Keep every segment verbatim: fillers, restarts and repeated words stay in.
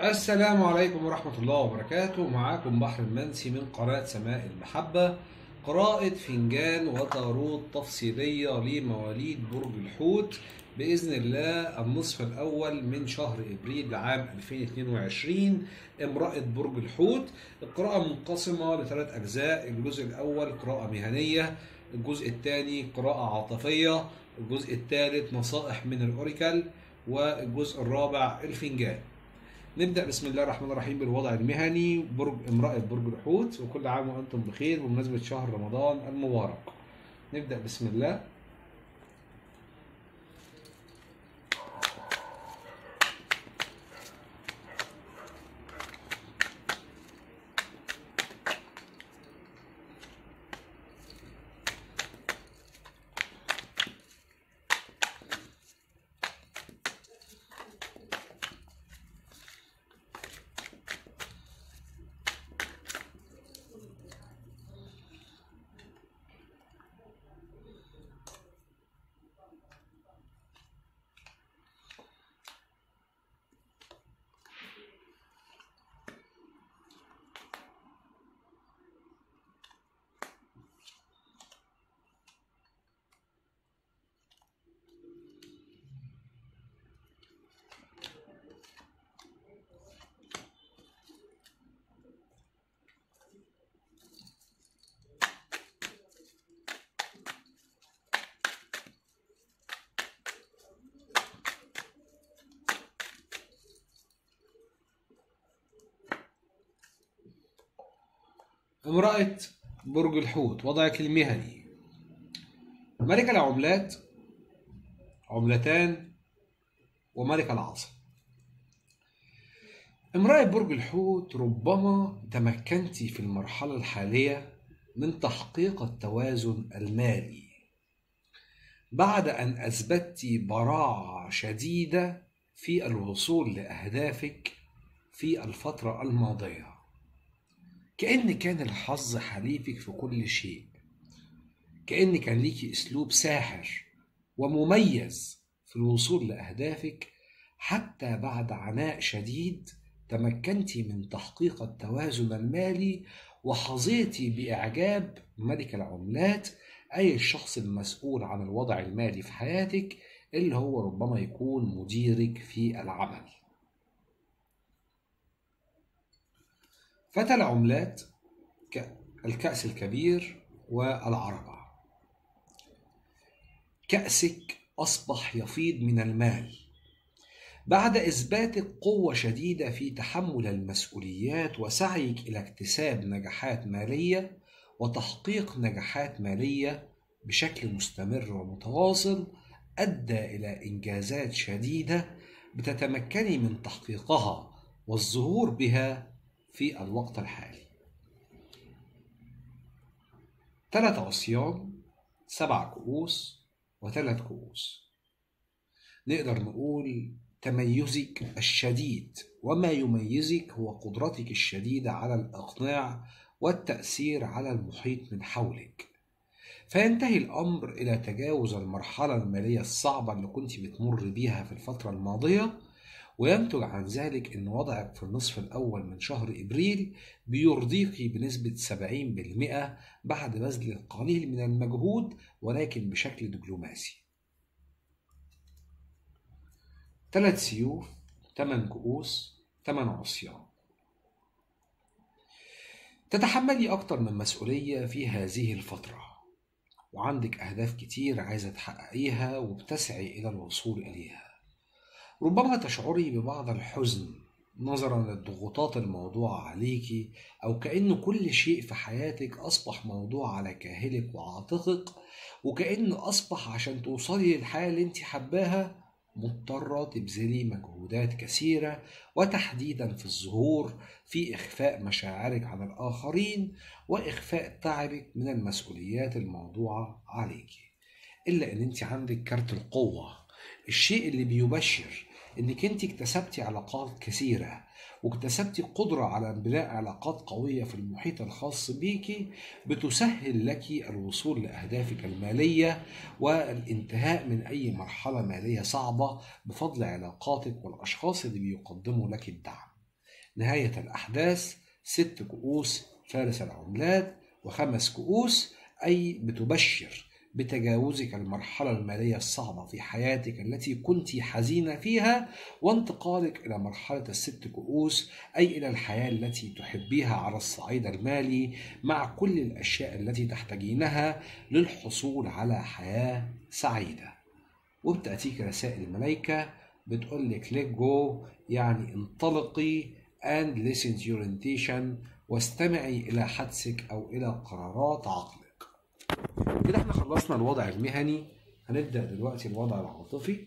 السلام عليكم ورحمة الله وبركاته. معاكم بحر المنسي من قناة سماء المحبة. قراءة فنجان وتاروت تفصيلية لمواليد برج الحوت بإذن الله النصف الأول من شهر ابريل لعام ألفين واثنين وعشرين. امرأة برج الحوت. القراءة منقسمة لثلاث أجزاء، الجزء الأول قراءة مهنية، الجزء الثاني قراءة عاطفية، الجزء الثالث نصائح من الأوريكل، والجزء الرابع الفنجان. نبدأ بسم الله الرحمن الرحيم بالوضع المهني. برج امرأة برج الحوت، وكل عام وأنتم بخير بمناسبة شهر رمضان المبارك. نبدأ بسم الله. امرأة برج الحوت، وضعك المهني. ملك العملات، عملتان، وملك العصا. امرأة برج الحوت، ربما تمكنت في المرحلة الحالية من تحقيق التوازن المالي بعد أن أثبتت براعة شديدة في الوصول لأهدافك في الفترة الماضية، كأن كان الحظ حليفك في كل شيء، كأن كان ليكي أسلوب ساحر ومميز في الوصول لأهدافك. حتى بعد عناء شديد تمكنت من تحقيق التوازن المالي وحظيت بإعجاب ملك العملات، أي الشخص المسؤول عن الوضع المالي في حياتك، اللي هو ربما يكون مديرك في العمل. فتى العملات، الكأس الكبير والعربة. كأسك أصبح يفيض من المال بعد إثباتك قوة شديدة في تحمل المسؤوليات وسعيك إلى اكتساب نجاحات مالية وتحقيق نجاحات مالية بشكل مستمر ومتواصل، أدى إلى إنجازات شديدة بتتمكني من تحقيقها والظهور بها في الوقت الحالي. ثلاث عصيان، سبع كؤوس، وثلاث كؤوس. نقدر نقول تميزك الشديد وما يميزك هو قدرتك الشديدة على الإقناع والتأثير على المحيط من حولك، فينتهي الأمر إلى تجاوز المرحلة المالية الصعبة اللي كنت بتمر بيها في الفترة الماضية، وينتج عن ذلك أن وضعك في النصف الأول من شهر إبريل بيرضيكي بنسبة سبعين بالمئة بعد بذل القليل من المجهود ولكن بشكل دبلوماسي. ثلاث سيوف، ثمان كؤوس، ثمان عصيان. تتحملي أكتر من مسؤولية في هذه الفترة، وعندك أهداف كتير عايزة تحققيها وبتسعي إلى الوصول إليها. ربما تشعري ببعض الحزن نظرا للضغوطات الموضوعة عليكي، أو كأن كل شيء في حياتك أصبح موضوع على كاهلك وعاتقك، وكأن أصبح عشان توصلي للحياة اللي انت حباها مضطرة تبذلي مجهودات كثيرة، وتحديدا في الظهور في إخفاء مشاعرك عن الآخرين وإخفاء تعبك من المسؤوليات الموضوعة عليكي. إلا أن انت عندك كارت القوة، الشيء اللي بيبشر انك انت اكتسبتي علاقات كثيرة واكتسبتي قدرة على بناء علاقات قوية في المحيط الخاص بيكي، بتسهل لك الوصول لأهدافك المالية والانتهاء من أي مرحلة مالية صعبة بفضل علاقاتك والأشخاص اللي بيقدموا لك الدعم. نهاية الأحداث ست كؤوس فارس العملات وخمس كؤوس، أي بتبشر بتجاوزك المرحلة المالية الصعبة في حياتك التي كنت حزينة فيها، وانتقالك إلى مرحلة الست كؤوس، أي إلى الحياة التي تحبيها على الصعيد المالي مع كل الأشياء التي تحتاجينها للحصول على حياة سعيدة. وبتأتيك رسائل الملائكة بتقولك let go، يعني انطلقي and listen to your intuition، واستمعي إلى حدسك أو إلى قرارات عقلك. كده احنا خلصنا الوضع المهني، هنبدأ دلوقتي الوضع العاطفي.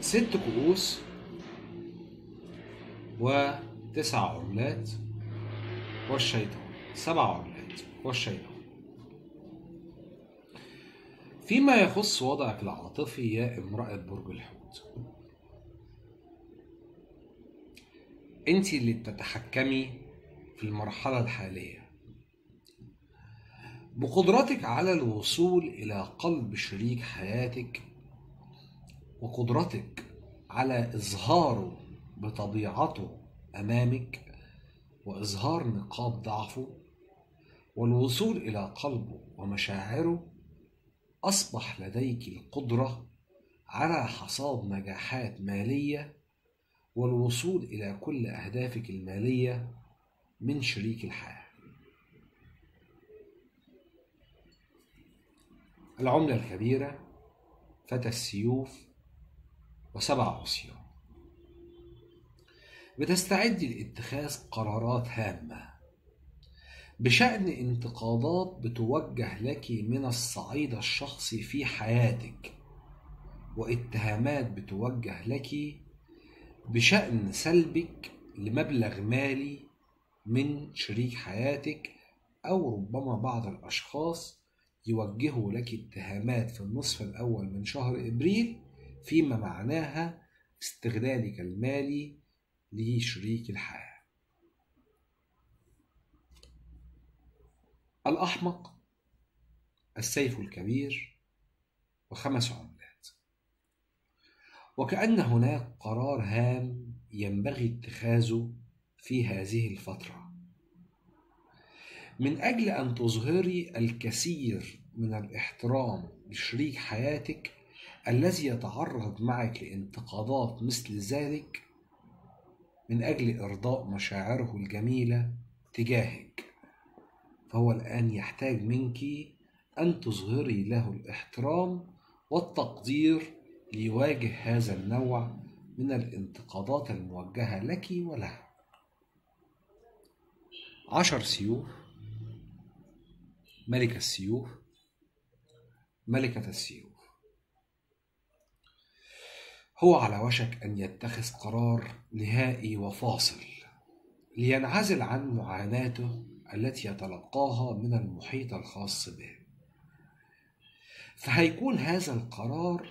ست كؤوس وتسع عملات والشيطان، سبع عملات والشيطان. فيما يخص وضعك العاطفي يا امرأة برج الحوت، انت اللي بتتحكمي في المرحلة الحالية بقدرتك على الوصول إلى قلب شريك حياتك، وقدرتك على إظهاره بطبيعته أمامك، وإظهار نقاط ضعفه والوصول إلى قلبه ومشاعره. أصبح لديك القدرة على حصاد نجاحات مالية والوصول إلى كل أهدافك المالية من شريك الحياة. العملة الكبيرة فتى السيوف وسبع عصيان، بتستعد لاتخاذ قرارات هامة بشأن انتقادات بتوجه لك من الصعيد الشخصي في حياتك، واتهامات بتوجه لك بشأن سلبك لمبلغ مالي من شريك حياتك، أو ربما بعض الأشخاص يوجهوا لك اتهامات في النصف الأول من شهر إبريل، فيما معناها استغلالك المالي لشريك الحياة. الأحمق، السيف الكبير وخمس عملات، وكأن هناك قرار هام ينبغي اتخاذه في هذه الفترة من أجل أن تظهري الكثير من الاحترام لشريك حياتك الذي يتعرض معك لانتقادات مثل ذلك، من أجل إرضاء مشاعره الجميلة تجاهك. فهو الآن يحتاج منك أن تظهري له الاحترام والتقدير ليواجه هذا النوع من الانتقادات الموجهة لك وله. عشر سيوف، ملكة السيوف، ملكة السيوف. هو على وشك أن يتخذ قرار نهائي وفاصل لينعزل عن معاناته التي يتلقاها من المحيط الخاص به، فهيكون هذا القرار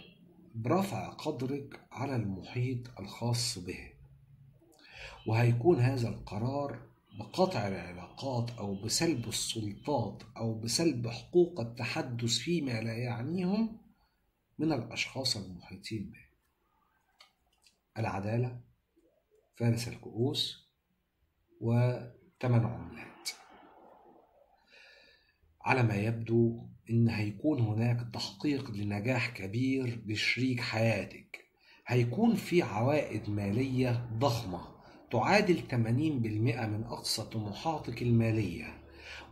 برفع قدرك على المحيط الخاص به وهيكون هذا القرار بقطع العلاقات أو بسلب السلطات أو بسلب حقوق التحدث فيما لا يعنيهم من الأشخاص المحيطين به. العدالة، فارس الكؤوس، وثمن عملات. على ما يبدو إن هيكون هناك تحقيق لنجاح كبير لشريك حياتك. هيكون في عوائد مالية ضخمة تعادل ثمانين بالمئة من أقصى طموحاتك المالية،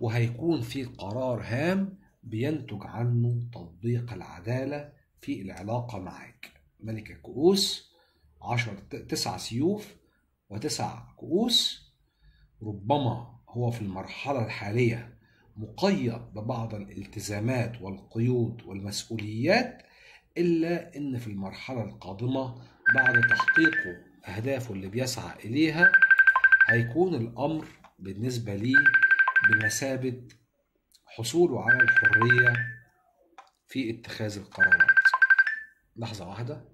وهيكون في قرار هام بينتج عنه تطبيق العدالة في العلاقة معك. ملك الكؤوس، عشر تسع سيوف وتسع كؤوس. ربما هو في المرحلة الحالية مقيد ببعض الالتزامات والقيود والمسؤوليات، إلا أن في المرحلة القادمة بعد تحقيقه أهدافه اللي بيسعى إليها هيكون الأمر بالنسبة لي بمثابة حصوله على الحرية في اتخاذ القرارات. لحظة واحدة.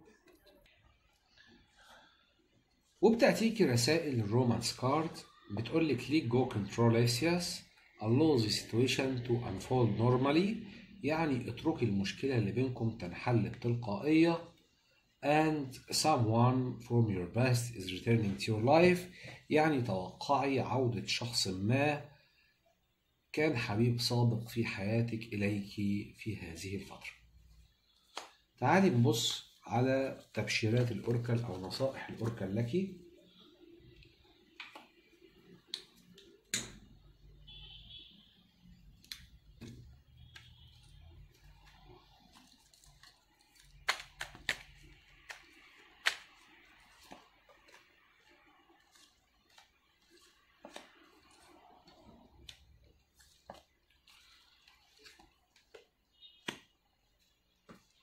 وبتأتيكي رسائل الرومانس كارد بتقولك ليك جو كنتروليسياس allow the situation to unfold normally، يعني اتركي المشكلة اللي بينكم تنحل بتلقائية. and someone from your past is returning to your life، يعني توقعي عودة شخص ما كان حبيب سابق في حياتك إليك في هذه الفترة. تعالي نبص على تبشيرات الأوركل أو نصائح الأوركل لك.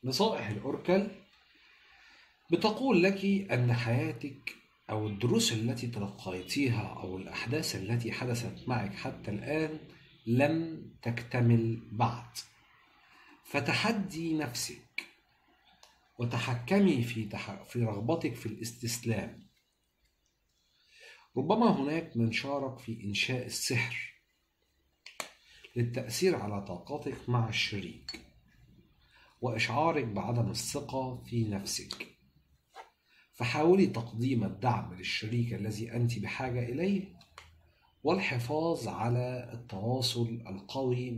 نصائح الأوركل بتقول لك أن حياتك أو الدروس التي تلقيتيها أو الأحداث التي حدثت معك حتى الآن لم تكتمل بعد، فتحدي نفسك وتحكمي في في رغبتك في الاستسلام. ربما هناك من شارك في إنشاء السحر للتأثير على طاقتك مع الشريك وإشعارك بعدم الثقة في نفسك، فحاولي تقديم الدعم للشريك الذي أنت بحاجة إليه والحفاظ على التواصل القوي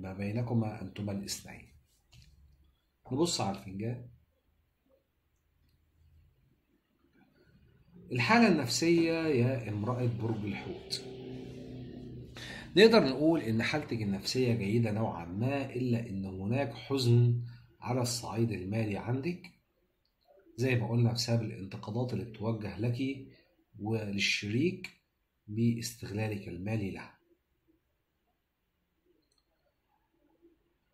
ما بينكما أنتما الاثنين. نبص على الفنجان. الحالة النفسية يا امرأة برج الحوت، نقدر نقول إن حالتك النفسية جيدة نوعا ما، إلا إن هناك حزن على الصعيد المالي عندك زي ما قلنا بسبب الانتقادات اللي بتوجه لك وللشريك باستغلالك المالي له.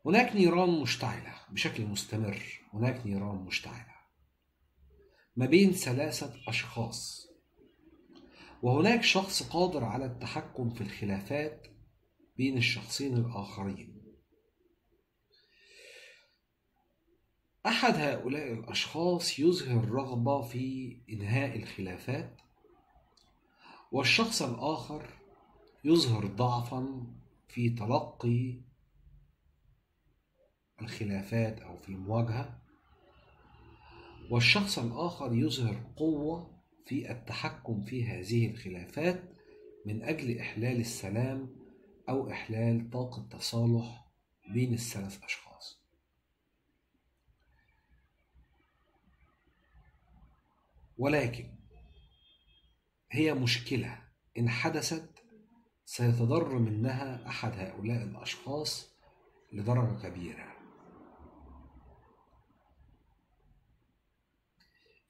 هناك نيران مشتعلة بشكل مستمر، هناك نيران مشتعلة ما بين ثلاثة أشخاص، وهناك شخص قادر على التحكم في الخلافات بين الشخصين الآخرين. أحد هؤلاء الأشخاص يظهر رغبة في إنهاء الخلافات، والشخص الآخر يظهر ضعفا في تلقي الخلافات أو في المواجهة، والشخص الآخر يظهر قوة في التحكم في هذه الخلافات من أجل إحلال السلام أو إحلال طاقة تصالح بين الثلاث أشخاص. ولكن هي مشكلة إن حدثت سيتضرر منها أحد هؤلاء الأشخاص لدرجة كبيرة.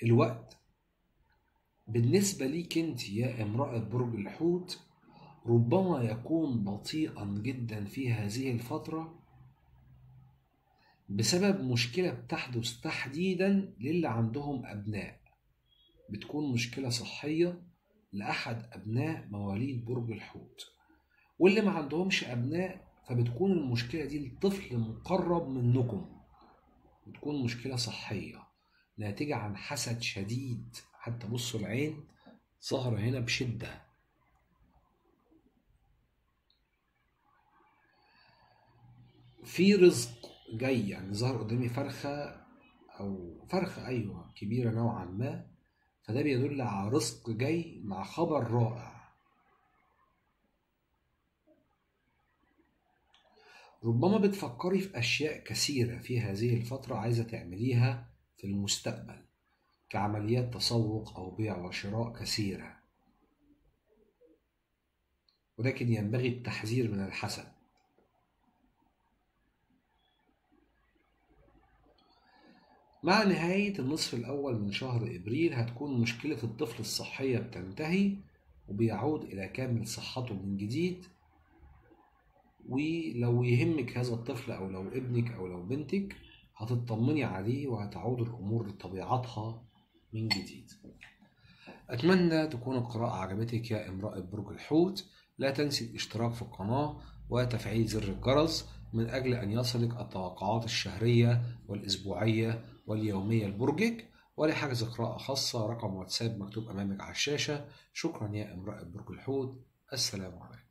الوقت بالنسبة ليك أنت يا امرأة برج الحوت ربما يكون بطيئا جدا في هذه الفترة بسبب مشكلة بتحدث تحديدا للي عندهم أبناء، بتكون مشكلة صحية لأحد أبناء مواليد برج الحوت، واللي ما عندهمش أبناء فبتكون المشكلة دي لطفل مقرب منكم، بتكون مشكلة صحية ناتجة عن حسد شديد. حتى بصوا العين ظهر هنا بشدة. في رزق جاي، يعني ظهر قدامي فرخة أو فرخة أيوة كبيرة نوعا ما، فده بيدل على رزق جاي مع خبر رائع. ربما بتفكري في أشياء كثيرة في هذه الفترة عايزة تعمليها في المستقبل، كعمليات تسوق أو بيع وشراء كثيرة، ولكن ينبغي التحذير من الحسد. مع نهاية النصف الأول من شهر إبريل هتكون مشكلة الطفل الصحية بتنتهي، وبيعود إلى كامل صحته من جديد. ولو يهمك هذا الطفل أو لو ابنك أو لو بنتك هتطمني عليه، وهتعود الأمور لطبيعتها من جديد. أتمنى تكون القراءة عجبتك يا امرأة برج الحوت. لا تنسي الاشتراك في القناة وتفعيل زر الجرس من أجل أن يصلك التوقعات الشهرية والأسبوعية واليومية لبرجك. ولحجز قراءة خاصة رقم واتساب مكتوب أمامك على الشاشة. شكرا يا امرأة برج الحوت. السلام عليكم.